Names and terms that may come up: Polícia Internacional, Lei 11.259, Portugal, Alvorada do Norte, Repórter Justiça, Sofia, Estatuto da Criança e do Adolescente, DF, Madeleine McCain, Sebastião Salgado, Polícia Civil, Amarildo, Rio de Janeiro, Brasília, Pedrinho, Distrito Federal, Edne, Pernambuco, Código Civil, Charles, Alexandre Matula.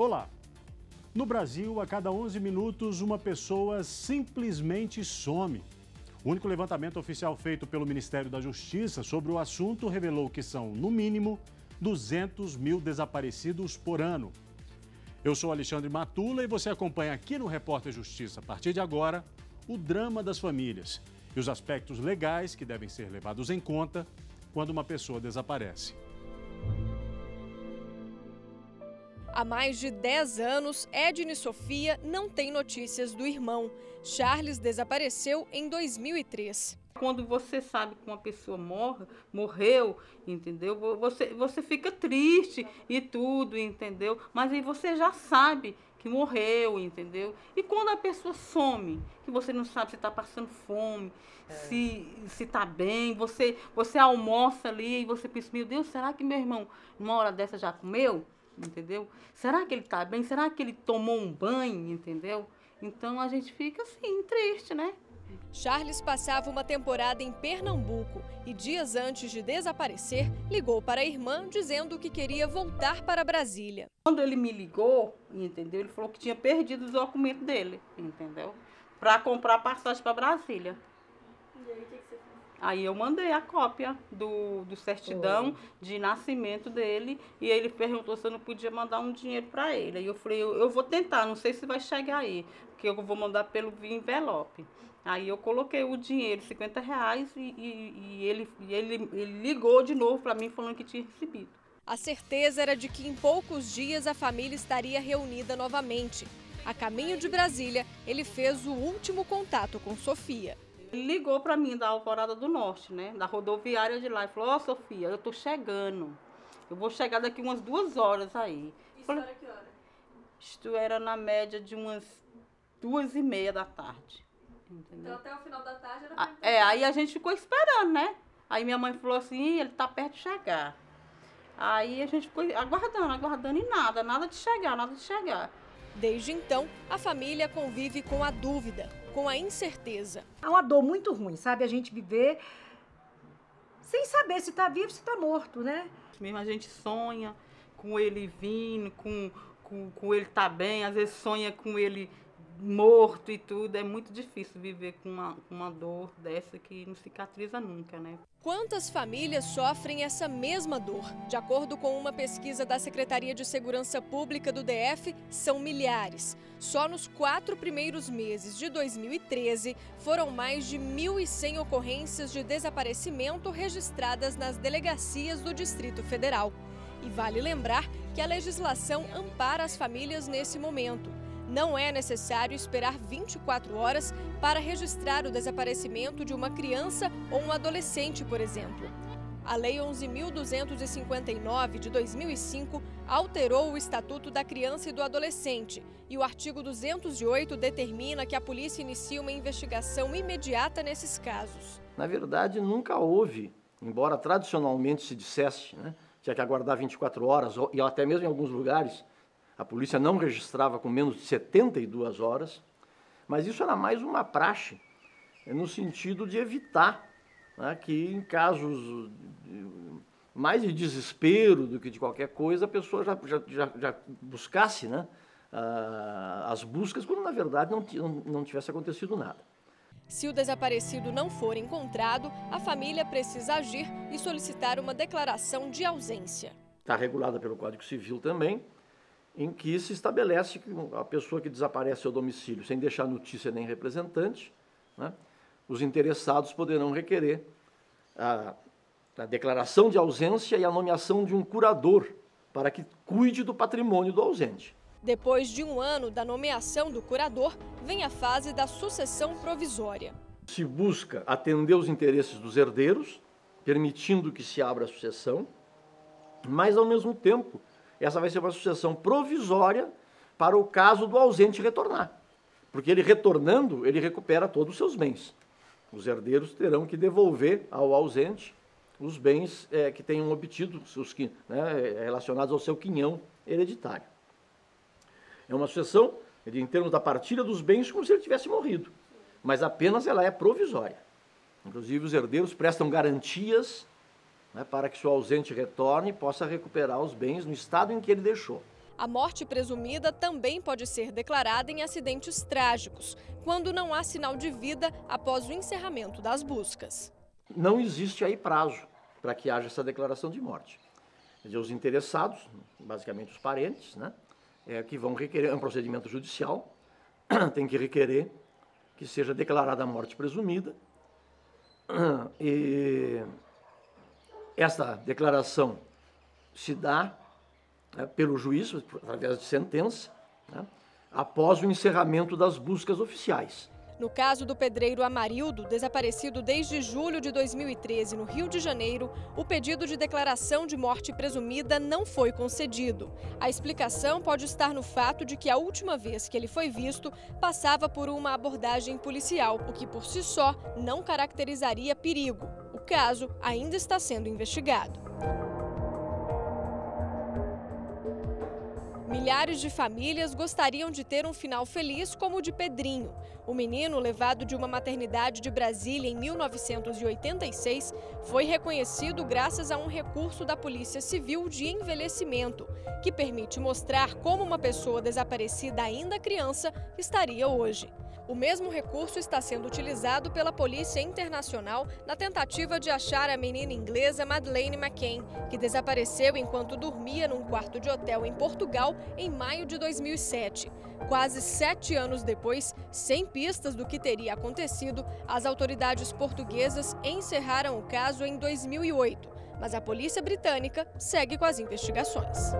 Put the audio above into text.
Olá! No Brasil, a cada 11 minutos, uma pessoa simplesmente some. O único levantamento oficial feito pelo Ministério da Justiça sobre o assunto revelou que são, no mínimo, 200 mil desaparecidos por ano. Eu sou Alexandre Matula e você acompanha aqui no Repórter Justiça, a partir de agora, o drama das famílias e os aspectos legais que devem ser levados em conta quando uma pessoa desaparece. Há mais de 10 anos, Edne e Sofia não têm notícias do irmão. Charles desapareceu em 2003. Quando você sabe que uma pessoa morreu, entendeu? Você fica triste e tudo, entendeu? Mas aí você já sabe que morreu, entendeu? E quando a pessoa some, que você não sabe se está passando fome, se está bem, você almoça ali e você pensa, meu Deus, será que meu irmão, numa hora dessa, já comeu? Entendeu? Será que ele está bem? Será que ele tomou um banho? Entendeu? Então a gente fica assim, triste, né? Charles passava uma temporada em Pernambuco e dias antes de desaparecer, ligou para a irmã dizendo que queria voltar para Brasília. Quando ele me ligou, entendeu? Ele falou que tinha perdido os documentos dele, entendeu? Para comprar passagem para Brasília. E aí, o que você fez? Aí eu mandei a cópia do certidão de nascimento dele e ele perguntou se eu não podia mandar um dinheiro para ele. Aí eu falei, eu vou tentar, não sei se vai chegar aí, porque eu vou mandar pelo envelope. Aí eu coloquei o dinheiro, R$50, e ele ligou de novo para mim falando que tinha recebido. A certeza era de que em poucos dias a família estaria reunida novamente. A caminho de Brasília, ele fez o último contato com Sofia. Ele ligou para mim da Alvorada do Norte, né, da rodoviária de lá, e falou, ó, Sofia, eu tô chegando, eu vou chegar daqui umas 2 horas aí. Isso era que hora? Isto era na média de umas 2h30 da tarde, entendeu? Então até o final da tarde era pra... Aí a gente ficou esperando, né, aí minha mãe falou assim, ele tá perto de chegar. Aí a gente ficou aguardando e nada de chegar. Desde então, a família convive com a dúvida, com a incerteza. É uma dor muito ruim, sabe? A gente viver sem saber se está vivo, se está morto, né? Mesmo a gente sonha com ele vindo, com ele tá bem, às vezes sonha com ele morto e tudo. É muito difícil viver com uma dor dessa que não cicatriza nunca, né? Quantas famílias sofrem essa mesma dor? De acordo com uma pesquisa da Secretaria de Segurança Pública do DF, são milhares. Só nos 4 primeiros meses de 2013, foram mais de 1.100 ocorrências de desaparecimento registradas nas delegacias do Distrito Federal. E vale lembrar que a legislação ampara as famílias nesse momento. Não é necessário esperar 24 horas para registrar o desaparecimento de uma criança ou um adolescente, por exemplo. A Lei 11.259, de 2005, alterou o Estatuto da Criança e do Adolescente e o artigo 208 determina que a polícia inicie uma investigação imediata nesses casos. Na verdade, nunca houve, embora tradicionalmente se dissesse, né, tinha que aguardar 24 horas, e até mesmo em alguns lugares, a polícia não registrava com menos de 72 horas, mas isso era mais uma praxe, no sentido de evitar, né, que em casos mais de desespero do que de qualquer coisa, a pessoa já buscasse, né, as buscas, quando na verdade não tivesse acontecido nada. Se o desaparecido não for encontrado, a família precisa agir e solicitar uma declaração de ausência. Está regulada pelo Código Civil também, em que se estabelece que a pessoa que desaparece ao domicílio sem deixar notícia nem representante, né, os interessados poderão requerer a declaração de ausência e a nomeação de um curador para que cuide do patrimônio do ausente. Depois de um ano da nomeação do curador, vem a fase da sucessão provisória. Se busca atender os interesses dos herdeiros, permitindo que se abra a sucessão, mas ao mesmo tempo, essa vai ser uma sucessão provisória para o caso do ausente retornar. Porque ele retornando, ele recupera todos os seus bens. Os herdeiros terão que devolver ao ausente os bens que tenham obtido, relacionados ao seu quinhão hereditário. É uma sucessão, em termos da partilha dos bens, como se ele tivesse morrido. Mas apenas ela é provisória. Inclusive, os herdeiros prestam garantias, né, para que seu ausente retorne e possa recuperar os bens no estado em que ele deixou. A morte presumida também pode ser declarada em acidentes trágicos, quando não há sinal de vida após o encerramento das buscas. Não existe aí prazo para que haja essa declaração de morte. Quer dizer, os interessados, basicamente os parentes, né, que vão requerer um procedimento judicial, tem que requerer que seja declarada a morte presumida. E esta declaração se dá pelo juiz, através de sentença, né, após o encerramento das buscas oficiais. No caso do pedreiro Amarildo, desaparecido desde julho de 2013 no Rio de Janeiro, o pedido de declaração de morte presumida não foi concedido. A explicação pode estar no fato de que a última vez que ele foi visto passava por uma abordagem policial, o que por si só não caracterizaria perigo. O caso ainda está sendo investigado. Milhares de famílias gostariam de ter um final feliz como o de Pedrinho. O menino, levado de uma maternidade de Brasília em 1986, foi reconhecido graças a um recurso da Polícia Civil de envelhecimento, que permite mostrar como uma pessoa desaparecida ainda criança estaria hoje. O mesmo recurso está sendo utilizado pela Polícia Internacional na tentativa de achar a menina inglesa Madeleine McCain, que desapareceu enquanto dormia num quarto de hotel em Portugal em maio de 2007. Quase 7 anos depois, sem pistas do que teria acontecido, as autoridades portuguesas encerraram o caso em 2008. Mas a polícia britânica segue com as investigações.